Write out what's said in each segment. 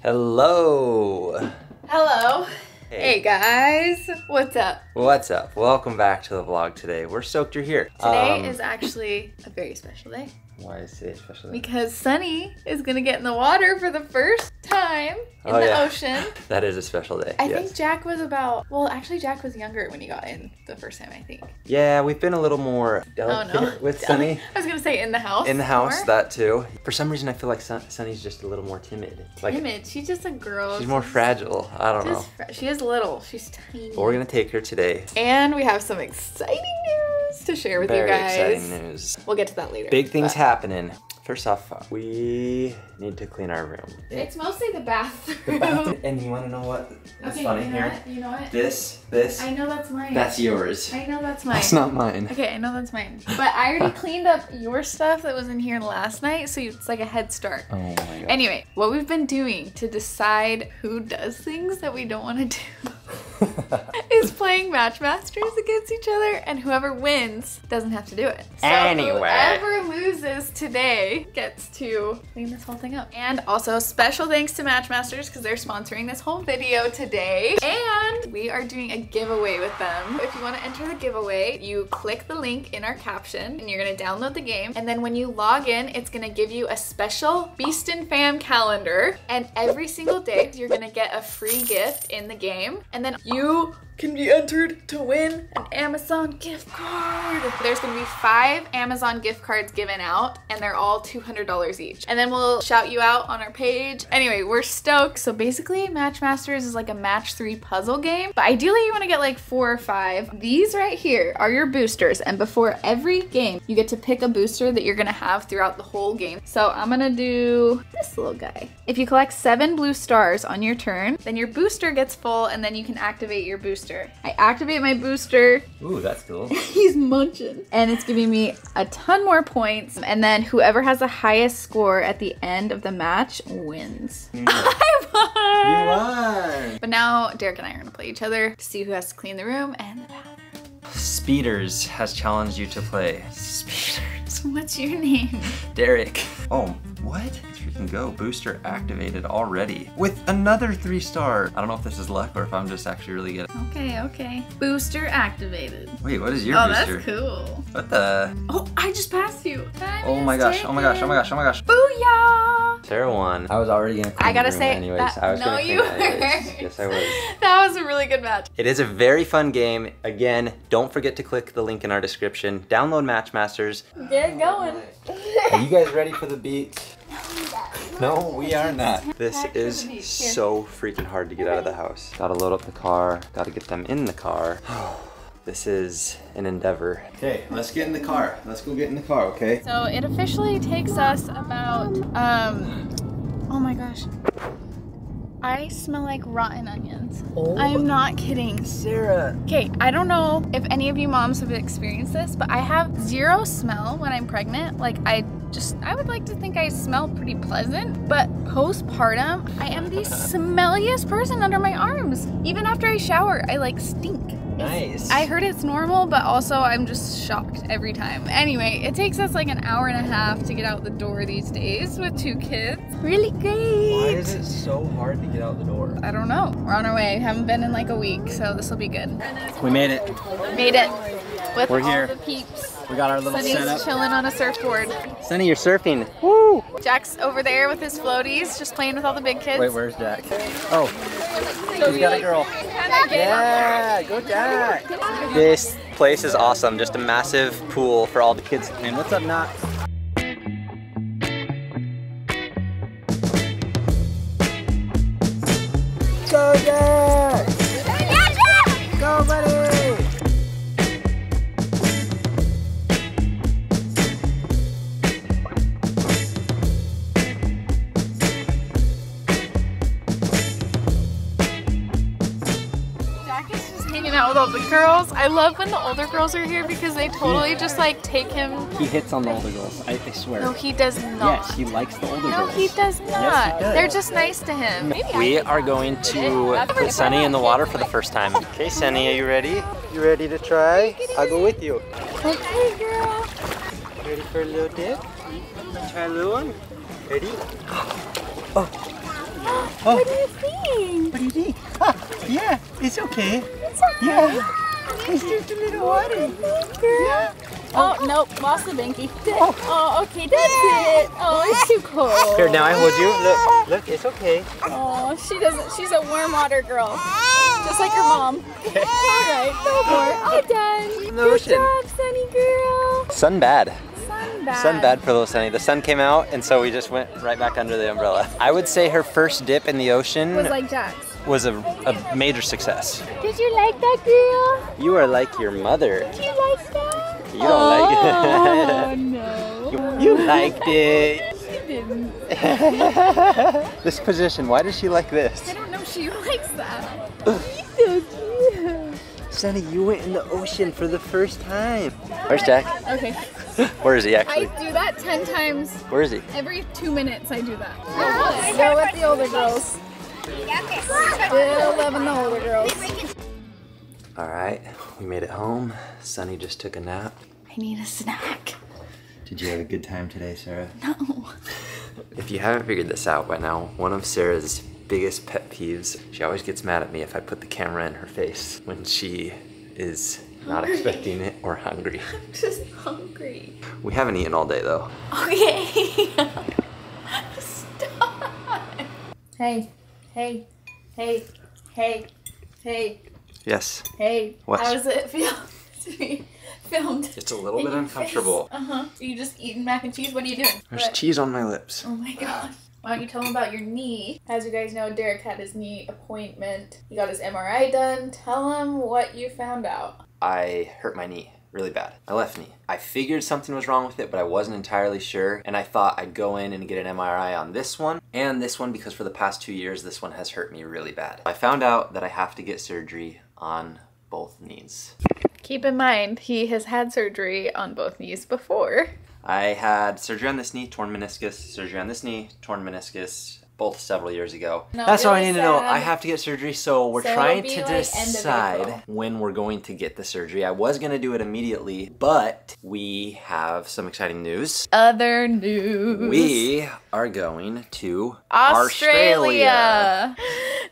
Hello. Hello. Hey guys, what's up? What's up? Welcome back to the vlog today. We're stoked you're here. Today is actually a very special day. Why is it special? Because Sunny is gonna get in the water for the first time in the ocean. That is a special day. I think Jack was about, well, actually Jack was younger when he got in the first time, I think. Yeah, we've been a little more delicate with Sunny. I was gonna say in the house. In the house, more. That too. For some reason, I feel like Sunny's just a little more timid. Like, timid? She's just a girl. She's more fragile. I don't know. She is little. She's tiny. But we're gonna take her today. And we have some exciting news to share with you guys. Very exciting news. We'll get to that later. Big things happening. First off, we need to clean our room. It's mostly the bathroom. And you want to know what? That's funny here. You know what? This. I know that's mine. That's yours. I know that's mine. That's not mine. Okay, I know that's mine. But I already cleaned up your stuff that was in here last night, so it's like a head start. Oh my god. Anyway, what we've been doing to decide who does things that we don't want to do is playing Match Masters against each other, and whoever wins doesn't have to do it. So whoever loses today gets to clean this whole thing up. And also special thanks to Match Masters because they're sponsoring this whole video today. And we are doing a giveaway with them. If you want to enter the giveaway, you click the link in our caption and you're going to download the game. And then when you log in, it's going to give you a special Beeston fam calendar. And every single day, you're going to get a free gift in the game. And then you can be entered to win an Amazon gift card. There's gonna be 5 Amazon gift cards given out and they're all $200 each. And then we'll shout you out on our page. Anyway, we're stoked. So basically Match Masters is like a match 3 puzzle game, but ideally you wanna get like 4 or 5. These right here are your boosters, and before every game, you get to pick a booster that you're gonna have throughout the whole game. So I'm gonna do this little guy. If you collect 7 blue stars on your turn, then your booster gets full and then you can activate your booster. I activate my booster. Ooh, that's cool. He's munching. And it's giving me a ton more points. And then whoever has the highest score at the end of the match wins. Mm. I won! You won! But now Derek and I are gonna play each other to see who has to clean the room and the bathroom. Speeders has challenged you to play. Speeders. What's your name? Derek. Oh, what? Can go. Booster activated already with another 3 star. I don't know if this is luck or if I'm just actually really good. Okay, okay. Booster activated. Wait, what is your booster? Oh, that's cool. What the? Oh, I just passed you. Oh my gosh. Booyah! Sarah won. I was already gonna clean the room anyways. Yes, I was. That was a really good match. It is a very fun game. Again, don't forget to click the link in our description. Download Match Masters. Get going. Are you guys ready for the beat? No, we are not. This is so freaking hard to get out of the house. Gotta load up the car, gotta get them in the car. This is an endeavor. Okay, let's get in the car. Let's go get in the car, okay? So it officially takes us about, oh my gosh. I smell like rotten onions. Oh. I'm not kidding. Sarah. Okay, I don't know if any of you moms have experienced this, but I have zero smell when I'm pregnant. Like I would like to think I smell pretty pleasant, but postpartum, I am the smelliest person under my arms. Even after I shower, I like stink. Nice. I heard it's normal, but also I'm just shocked every time. Anyway, it takes us like an hour and a half to get out the door these days with 2 kids. Really great. Why is it so hard to get out the door? I don't know. We're on our way. Haven't been in like a week, so this will be good. We made it. Made it. With We're all here. The peeps. We got our little setup. Sunny's chilling on a surfboard. Sunny, you're surfing. Woo! Jack's over there with his floaties, just playing with all the big kids. Wait, where's Jack? Oh, he's got a girl. Yeah, go Jack! This place is awesome. Just a massive pool for all the kids. And what's up, Nat? Go Jack! Yeah, Jack! Go, buddy! Out with all the girls. I love when the older girls are here because they totally just like take him. He hits on the older girls, I swear. No, he does not. Yes, he likes the older girls. No, he does not. Yes, he does. They're just nice to him. We are going to put Sunny in the water for the first time. Okay, Sunny, are you ready? You ready to try? I'll go with you. Okay, girl. Ready for a little dip? Try a little one? Ready? Oh. Oh. What do you think? What do you think? Ah, yeah, it's okay. It's okay. Yeah. It's just a little water. Yeah. Oh, nope, lost the binky. Oh, oh okay, that's it. Oh, it's too cold. Here, now I hold you. Look, look, it's okay. Oh, she doesn't. She's a warm water girl, just like her mom. Okay. All right, no more. All done. Good job, Sunny girl. Sun bad for little Sunny. The sun came out, and so we just went right back under the umbrella. I would say her first dip in the ocean was like Jack's. Was a major success. Did you like that, girl? You are like your mother. Did you like that? You don't like it. Oh, no. You liked it. She didn't. This position, why does she like this? I don't know. She likes that. She's so cute. Sunny, you went in the ocean for the first time. Where's Jack? Okay. Where is he, actually? I do that 10 times. Where is he? Every 2 minutes, I do that. Oh, go with the older girls. Still loving the older girls. All right, we made it home. Sunny just took a nap. I need a snack. Did you have a good time today, Sarah? No. If you haven't figured this out by now, one of Sarah's biggest pet peeves, she always gets mad at me if I put the camera in her face when she is not expecting it or hungry. I'm just hungry. We haven't eaten all day, though. Okay. Stop. Hey, hey, hey, hey, hey. Yes. Hey, what? How does it feel to be filmed? It's a little bit uncomfortable. Uh-huh. Are you just eating mac and cheese? What are you doing? There's cheese on my lips. Oh my gosh. Why don't you tell them about your knee? As you guys know, Derek had his knee appointment. He got his MRI done. Tell him what you found out. I hurt my knee really bad. My left knee. I figured something was wrong with it, but I wasn't entirely sure, and I thought I'd go in and get an MRI on this one and this one because for the past 2 years, this one has hurt me really bad. I found out that I have to get surgery on both knees. Keep in mind, he has had surgery on both knees before. I had surgery on this knee, torn meniscus, surgery on this knee, torn meniscus, both several years ago. No, that's all I need to know. I have to get surgery, so we're trying to decide when we're going to get the surgery. I was gonna do it immediately, but we have some exciting news. Other news. We are going to Australia.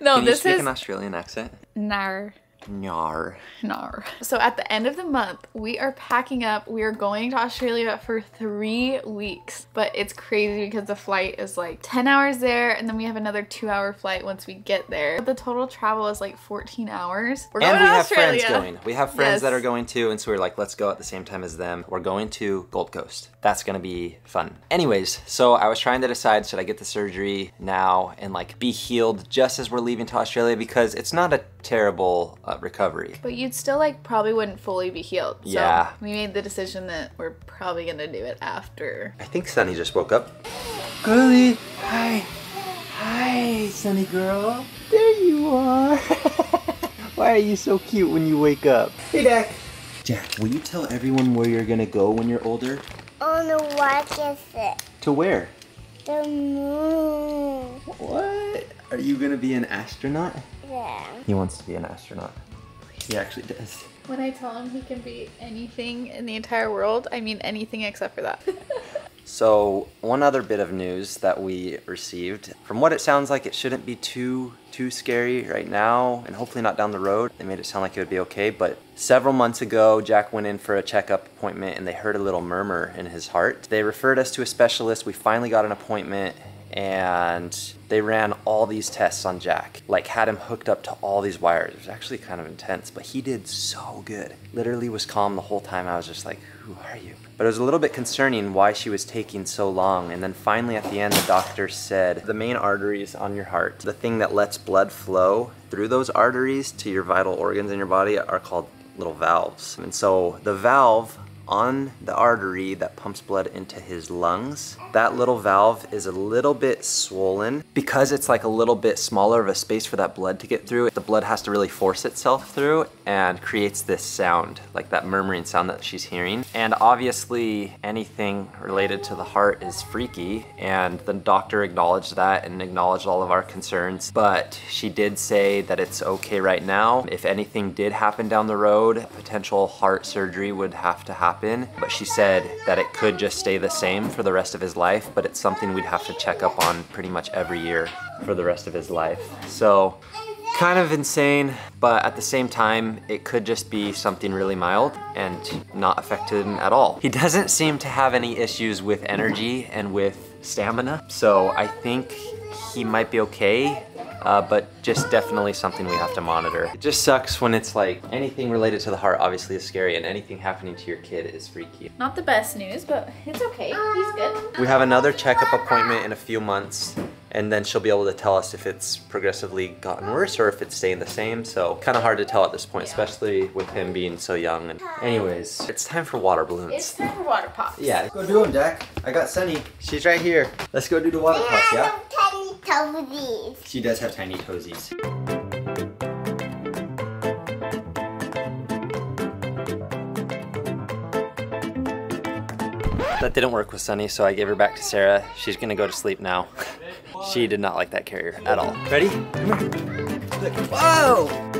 No, this is... Can you speak an Australian accent? Nar. Nar. Nar. So at the end of the month, we are packing up. We are going to Australia for 3 weeks, but it's crazy because the flight is like 10 hours there, and then we have another 2-hour flight once we get there. The total travel is like 14 hours. We're going to Australia. And we have friends going. We have friends that are going too, and so we're like, let's go at the same time as them. We're going to Gold Coast. That's gonna be fun. Anyways, so I was trying to decide, should I get the surgery now and like be healed just as we're leaving to Australia, because it's not a terrible recovery. But you'd still like probably wouldn't fully be healed. So yeah. We made the decision that we're probably gonna do it after. I think Sunny just woke up. Girlie, hi. Hi, Sunny girl. There you are. Why are you so cute when you wake up? Hey, Jack. Jack, will you tell everyone where you're gonna go when you're older? On the rocket. To where? The moon. What? Are you gonna be an astronaut? Yeah. He wants to be an astronaut. He actually does. When I tell him he can be anything in the entire world, I mean anything except for that. So one other bit of news that we received, from what it sounds like, it shouldn't be too scary right now, and hopefully not down the road. They made it sound like it would be okay, but several months ago, Jack went in for a checkup appointment and they heard a little murmur in his heart. They referred us to a specialist. We finally got an appointment, and they ran all these tests on Jack, like had him hooked up to all these wires. It was actually kind of intense, but he did so good. Literally was calm the whole time. I was just like, who are you? But it was a little bit concerning why she was taking so long. And then finally at the end, the doctor said, the main arteries on your heart, the thing that lets blood flow through those arteries to your vital organs in your body, are called little valves. And so the valve on the artery that pumps blood into his lungs, that little valve is a little bit swollen because it's like a little bit smaller of a space for that blood to get through. The blood has to really force itself through and creates this sound, like that murmuring sound that she's hearing. And obviously anything related to the heart is freaky, and the doctor acknowledged that and acknowledged all of our concerns, but she did say that it's okay right now. If anything did happen down the road, potential heart surgery would have to happen happen, but she said that it could just stay the same for the rest of his life, but it's something we'd have to check up on pretty much every year for the rest of his life. So kind of insane, but at the same time, it could just be something really mild and not affect him at all. He doesn't seem to have any issues with energy and with stamina, so I think he might be okay. But just definitely something we have to monitor. It just sucks when it's like anything related to the heart obviously is scary, and anything happening to your kid is freaky. Not the best news, but it's okay, he's good. We have another checkup appointment in a few months, and then she'll be able to tell us if it's progressively gotten worse or if it's staying the same, so kind of hard to tell at this point, yeah. Especially with him being so young. And anyways, it's time for water balloons. It's time for water pops. Yeah. Go do them, Jack. I got Sunny. She's right here. Let's go do the water pops, yeah? Toesies. She does have tiny toesies. That didn't work with Sunny, so I gave her back to Sarah. She's gonna go to sleep now. She did not like that carrier at all. Ready? Come here. Look. Whoa!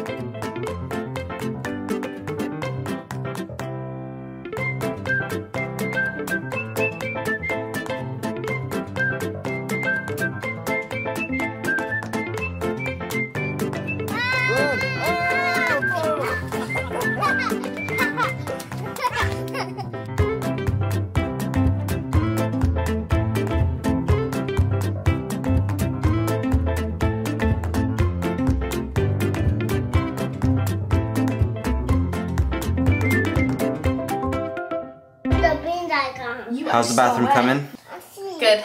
How's the bathroom coming? Good.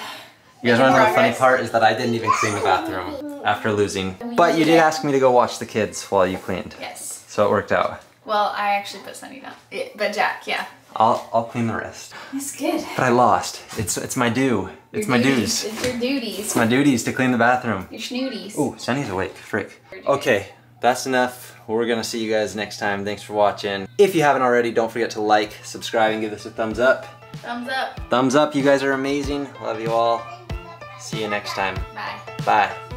You guys want to know the funny part is that I didn't even clean the bathroom after losing. But you did ask me to go watch the kids while you cleaned. Yes. So it worked out. Well, I actually put Sunny down. But Jack, yeah. I'll clean the rest. It's good. But I lost. It's my due. It's my dues. It's your duties. It's my duties to clean the bathroom. Your schnooties. Ooh, Sunny's awake. Frick. Okay, that's enough. We're gonna see you guys next time. Thanks for watching. If you haven't already, don't forget to like, subscribe, and give this a thumbs up. Thumbs up. Thumbs up. You guys are amazing. Love you all. See you next time. Bye. Bye.